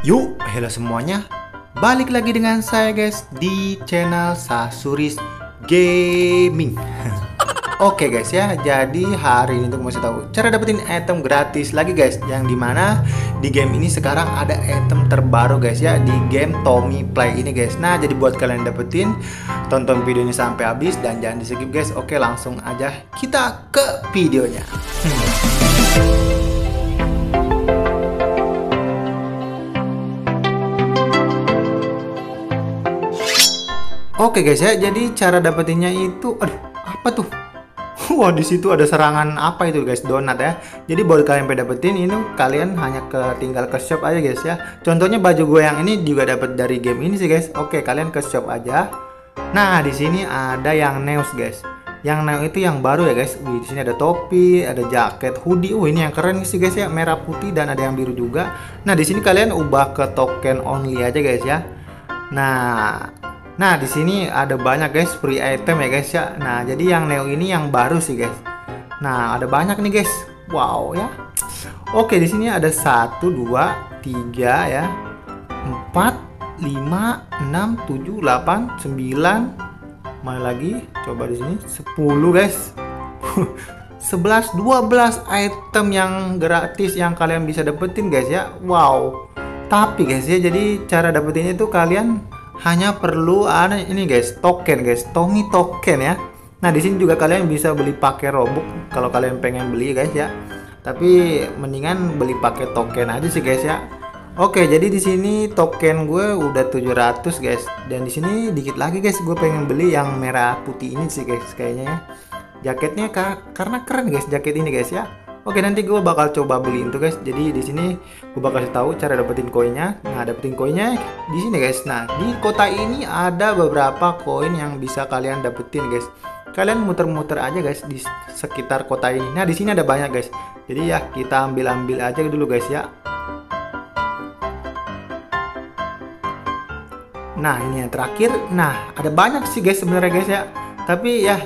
Yuk, halo semuanya, balik lagi dengan saya guys di channel Sasuris Gaming. Oke guys ya, jadi hari ini untuk masih tahu cara dapetin item gratis lagi guys, yang dimana di game ini sekarang ada item terbaru guys ya di game Tommy Play ini guys. Nah jadi buat kalian dapetin, tonton videonya sampai habis dan jangan di skip guys. Oke langsung aja kita ke videonya. Oke guys ya, jadi cara dapetinnya itu, aduh apa tuh? Wah, di situ ada serangan apa itu guys, donat ya. Jadi buat kalian pengen dapetin ini, kalian hanya tinggal ke shop aja guys ya. Contohnya baju gue yang ini juga dapat dari game ini sih guys. Oke, kalian ke shop aja. Nah, di sini ada yang news guys. Yang news itu yang baru ya guys. Di sini ada topi, ada jaket, hoodie. Ini yang keren sih guys ya, merah putih dan ada yang biru juga. Nah, di sini kalian ubah ke token only aja guys ya. Nah, di sini ada banyak guys free item ya guys ya. Nah, jadi yang Neo ini yang baru sih guys. Nah, ada banyak nih guys. Wow ya. Oke, di sini ada 1 2 3 ya. 4 5 6 7 8 9. Mana lagi? Coba di sini 10 guys. 11 12 item yang gratis yang kalian bisa dapetin guys ya. Wow. Tapi guys ya, jadi cara dapetinnya itu kalian hanya perlu ada ini guys, token guys, Tommy token ya. Nah di sini juga kalian bisa beli pakai Robux kalau kalian pengen beli guys ya. Tapi mendingan beli pakai token aja sih guys ya. Oke, jadi di sini token gue udah 700 guys. Dan di sini dikit lagi guys, gue pengen beli yang merah putih ini sih guys kayaknya ya. Jaketnya karena keren guys jaket ini guys ya. Oke, nanti gue bakal coba beliin tuh guys. Jadi di sini gue bakal kasih tahu cara dapetin koinnya. Nah, dapetin koinnya di sini guys. Nah, di kota ini ada beberapa koin yang bisa kalian dapetin guys. Kalian muter-muter aja guys di sekitar kota ini. Nah, di sini ada banyak guys. Jadi ya kita ambil-ambil aja dulu guys ya. Nah, ini yang terakhir. Nah, ada banyak sih guys sebenarnya guys ya. Tapi ya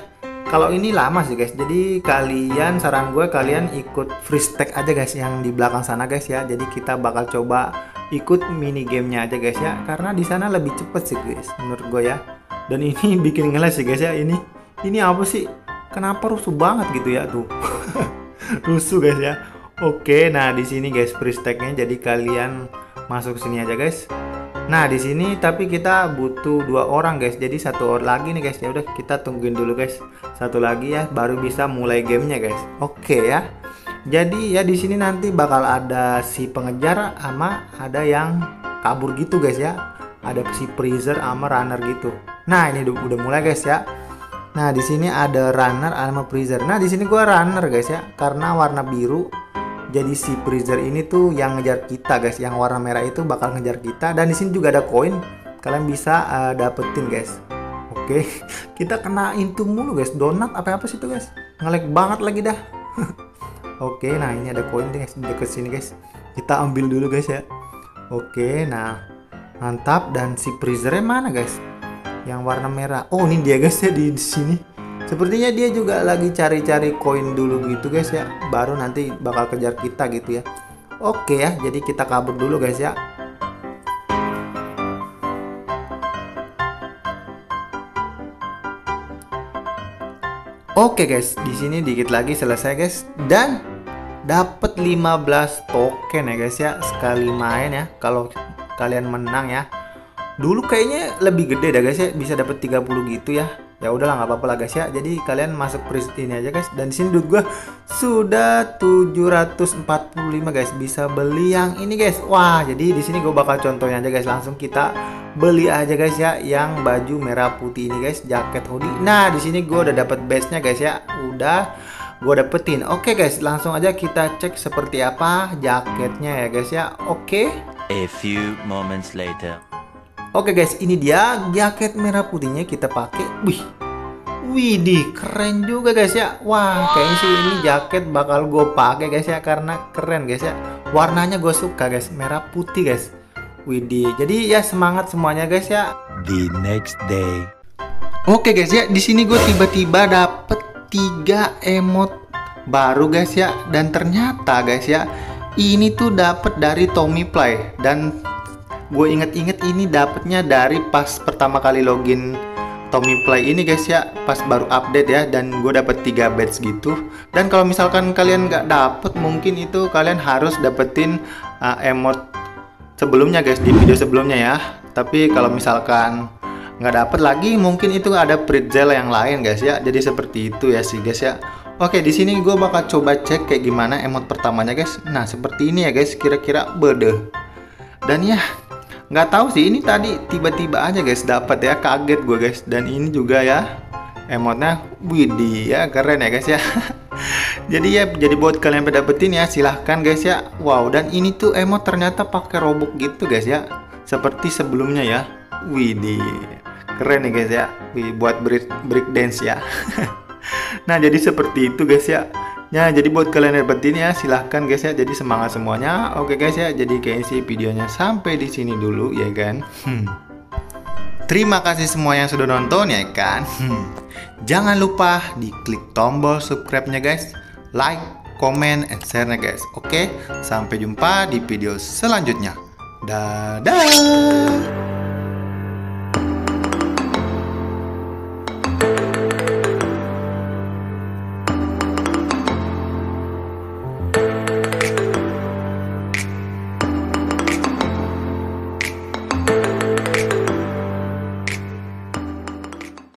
kalau ini lama sih guys, jadi kalian, saran gue kalian ikut free stack aja guys yang di belakang sana guys ya. Jadi kita bakal coba ikut mini gamenya aja guys ya, karena di sana lebih cepet sih guys menurut gue ya. Dan ini bikin ngeles sih guys ya, ini apa sih, kenapa rusuh banget gitu ya tuh. Rusuh guys ya. Oke, nah di sini guys free stacknya, jadi kalian masuk sini aja guys. Nah di sini tapi kita butuh 2 orang guys, jadi 1 orang lagi nih guys. Ya udah kita tungguin dulu guys, 1 lagi ya baru bisa mulai gamenya guys. Oke ya, jadi ya di sini nanti bakal ada si pengejar sama ada yang kabur gitu guys ya, ada si freezer sama runner gitu. Nah ini udah mulai guys ya. Nah di sini ada runner sama freezer. Nah di sini gua runner guys ya, karena warna biru. Jadi si freezer ini tuh yang ngejar kita guys, yang warna merah itu bakal ngejar kita. Dan di sini juga ada koin, kalian bisa dapetin guys. Oke, kita kenain tuh mulu guys, donat apa sih itu guys, ngelag banget lagi dah. Oke, nah ini ada koin guys deket sini guys, kita ambil dulu guys ya. Oke, nah mantap. Dan si freezernya mana guys, yang warna merah? Oh ini dia guys ya, di sini. Sepertinya dia juga lagi cari-cari koin dulu gitu guys ya, baru nanti bakal kejar kita gitu ya. Oke ya, jadi kita kabur dulu guys ya. Oke guys, di sini dikit lagi selesai guys, dan dapat 15 token ya guys ya sekali main ya. Kalau kalian menang ya, dulu kayaknya lebih gede dah guys ya, bisa dapat 30 gitu ya. Ya udahlah nggak apa-apa lah guys ya. Jadi kalian masuk free ini aja guys. Dan di sini duit gue sudah 745 guys, bisa beli yang ini guys. Wah, jadi di sini gue bakal contohnya aja guys, langsung kita beli aja guys ya yang baju merah putih ini guys, jaket hoodie. Nah, di sini gue udah dapat badge-nya guys ya. Udah gue dapetin. Oke guys, langsung aja kita cek seperti apa jaketnya ya guys ya. Oke. A few moments later. Oke guys, ini dia jaket merah putihnya kita pakai. Wih, widih keren juga guys ya. Wah, kayaknya sih ini jaket bakal gue pakai guys ya, karena keren guys ya. Warnanya gue suka guys, merah putih guys. Widih, jadi ya semangat semuanya guys ya. The next day. Oke guys ya, di sini gue tiba-tiba dapet 3 emot baru guys ya. Dan ternyata guys ya, ini tuh dapet dari Tommy Play. Dan gue inget-inget ini dapetnya dari pas pertama kali login Tommy Play ini guys ya, pas baru update ya, dan gue dapet 3 badge gitu. Dan kalau misalkan kalian nggak dapet, mungkin itu kalian harus dapetin emote sebelumnya guys, di video sebelumnya ya. Tapi kalau misalkan nggak dapet lagi, mungkin itu ada pretzel yang lain guys ya. Jadi seperti itu ya sih guys ya. Oke, di sini gue bakal coba cek kayak gimana emote pertamanya guys. Nah seperti ini ya guys, kira-kira beda. Dan ya nggak tahu sih, ini tadi tiba-tiba aja guys dapat ya, kaget gue guys. Dan ini juga ya emotenya, widih ya, keren ya guys ya. Jadi ya, jadi buat kalian yang dapetin ya, silahkan guys ya. Wow, dan ini tuh emot ternyata pakai robok gitu guys ya, seperti sebelumnya ya. Widih, keren ya guys ya. Wih, buat break dance ya. Nah jadi seperti itu guys ya. Nah jadi buat kalian yang dapetin ya, silahkan guys ya. Jadi semangat semuanya. Oke guys ya, jadi kayaknya sih videonya sampai di sini dulu ya kan. Terima kasih semua yang sudah nonton ya kan. Jangan lupa diklik tombol subscribe-nya guys, like, comment, and share-nya guys. Oke, sampai jumpa di video selanjutnya. Dadah.